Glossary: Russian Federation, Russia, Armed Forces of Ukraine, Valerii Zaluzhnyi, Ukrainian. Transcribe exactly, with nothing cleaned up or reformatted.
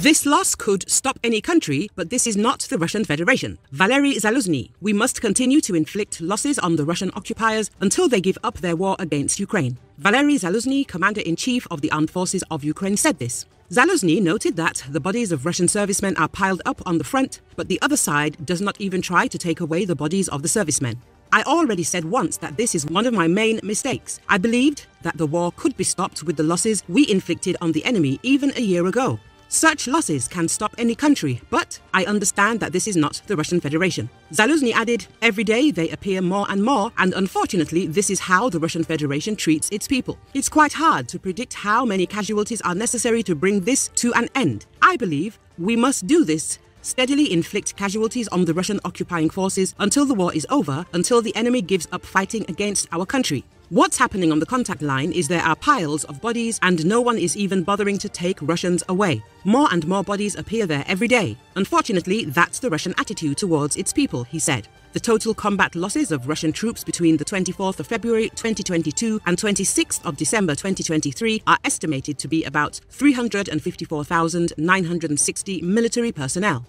This loss could stop any country, but this is not the Russian Federation. Valerii Zaluzhnyi, we must continue to inflict losses on the Russian occupiers until they give up their war against Ukraine. Valerii Zaluzhnyi, Commander-in-Chief of the Armed Forces of Ukraine, said this. Zaluzhnyi noted that the bodies of Russian servicemen are piled up on the front, but the other side does not even try to take away the bodies of the servicemen. I already said once that this is one of my main mistakes. I believed that the war could be stopped with the losses we inflicted on the enemy even a year ago. Such losses can stop any country, but I understand that this is not the Russian Federation. Zaluzhnyi added, every day they appear more and more, and unfortunately this is how the Russian Federation treats its people. It's quite hard to predict how many casualties are necessary to bring this to an end. I believe we must do this, steadily inflict casualties on the Russian occupying forces until the war is over, until the enemy gives up fighting against our country. What's happening on the contact line is there are piles of bodies and no one is even bothering to take Russians away. More and more bodies appear there every day. Unfortunately, that's the Russian attitude towards its people, he said. The total combat losses of Russian troops between the twenty-fourth of February twenty twenty-two and twenty-sixth of December twenty twenty-three are estimated to be about three hundred fifty-four thousand nine hundred sixty military personnel.